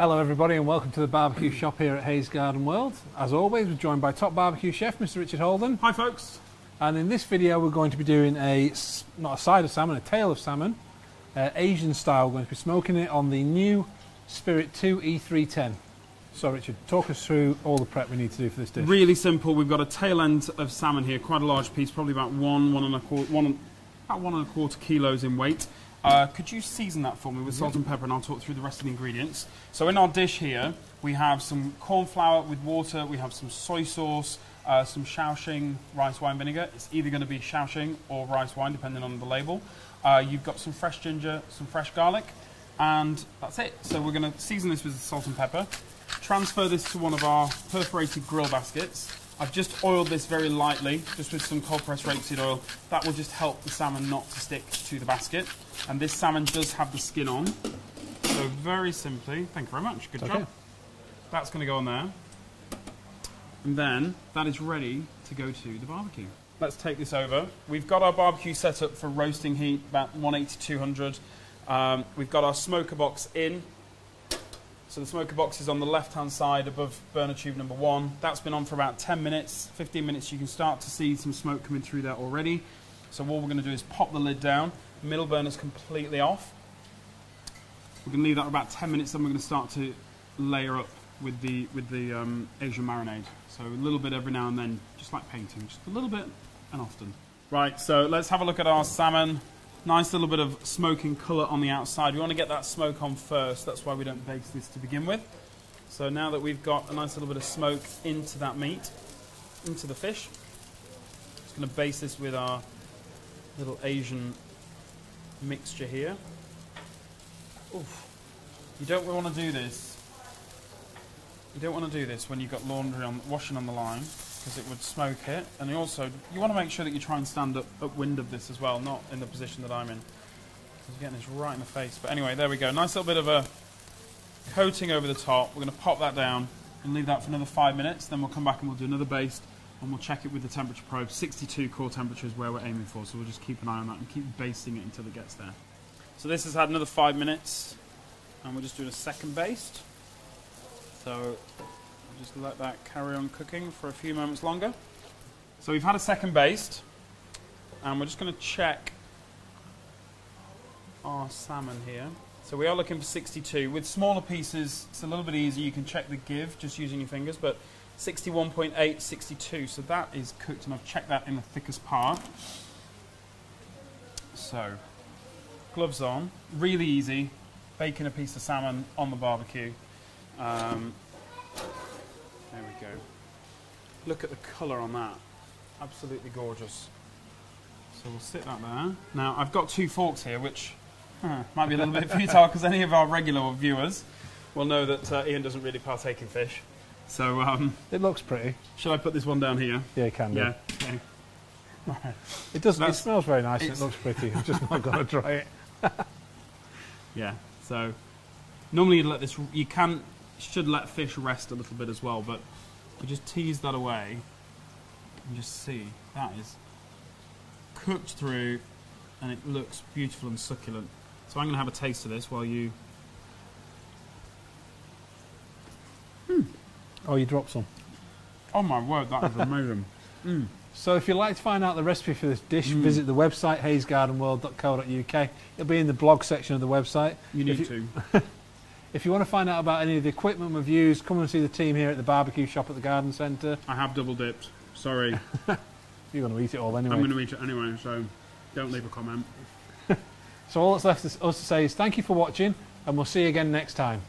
Hello everybody and welcome to the barbecue shop here at Hayes Garden World. As always, we're joined by top barbecue chef Mr. Richard Holden. Hi folks. And in this video we're going to be doing a tail of salmon, Asian style. We're going to be smoking it on the new Spirit II E 310. So Richard, talk us through all the prep we need to do for this dish. Really simple. We've got a tail end of salmon here, quite a large piece, probably about one and a quarter kilos in weight. Could you season that for me with salt and pepper, and I'll talk through the rest of the ingredients. So in our dish here, we have some corn flour with water, we have some soy sauce, some Shaoxing rice wine vinegar. It's either going to be Shaoxing or rice wine, depending on the label. You've got some fresh ginger, some fresh garlic, and that's it. So we're going to season this with salt and pepper, transfer this to one of our perforated grill baskets. I've just oiled this very lightly, just with some cold pressed rapeseed oil. That will just help the salmon not to stick to the basket. And this salmon does have the skin on. So very simply, thank you very much, good job. That's gonna go on there. And then that is ready to go to the barbecue. Let's take this over. We've got our barbecue set up for roasting heat, about 180, 200. We've got our smoker box in. So the smoker box is on the left-hand side above burner tube number 1. That's been on for about 10 minutes, 15 minutes. You can start to see some smoke coming through there already. So all we're going to do is pop the lid down. Middle burner's completely off. We're going to leave that for about 10 minutes, then we're going to start to layer up with the Asian marinade. So a little bit every now and then, just like painting, just a little bit and often. Right, so let's have a look at our salmon. Nice little bit of smoking colour on the outside. We want to get that smoke on first, that's why we don't baste this to begin with. So now that we've got a nice little bit of smoke into that meat, into the fish, just going to baste this with our little Asian mixture here. Oof. You don't want to do this. You don't want to do this when you've got laundry washing on the line, because it would smoke it, and also you want to make sure that you try and stand up upwind of this as well, not in the position that I'm in, because you're getting this right in the face. But anyway, there we go, nice little bit of a coating over the top. We're going to pop that down and leave that for another 5 minutes, then we'll come back and we'll do another baste and we'll check it with the temperature probe. 62 core temperature is where we're aiming for, so we'll just keep an eye on that and keep basting it until it gets there. So this has had another 5 minutes and we're just doing a second baste, so just let that carry on cooking for a few moments longer. So we've had a second baste, and we're just going to check our salmon here. So we are looking for 62. With smaller pieces, it's a little bit easier. You can check the give just using your fingers, but 61.8, 62. So that is cooked, and I've checked that in the thickest part. So, gloves on. Really easy. Baking a piece of salmon on the barbecue. There we go. Look at the colour on that. Absolutely gorgeous. So we'll sit that there. Now, I've got two forks here, which might be a little bit futile, because any of our regular viewers will know that Ian doesn't really partake in fish. So it looks pretty. Should I put this one down here? Yeah, you can do. Yeah. Okay. Right. It doesn't. It smells very nice. And it looks pretty. I'm just not going to try it. Yeah. So normally you'd let this. You can. Should let fish rest a little bit as well, but we just tease that away and just see. That is cooked through and it looks beautiful and succulent. So I'm going to have a taste of this while you... Oh, you dropped some. Oh my word, that is amazing. So if you'd like to find out the recipe for this dish, visit the website hayesgardenworld.co.uk. It'll be in the blog section of the website. You need to. If you want to find out about any of the equipment we've used, come and see the team here at the barbecue shop at the garden centre. I have double dipped, sorry. You're going to eat it all anyway. I'm going to eat it anyway, so don't leave a comment. So all that's left us to say is thank you for watching, and we'll see you again next time.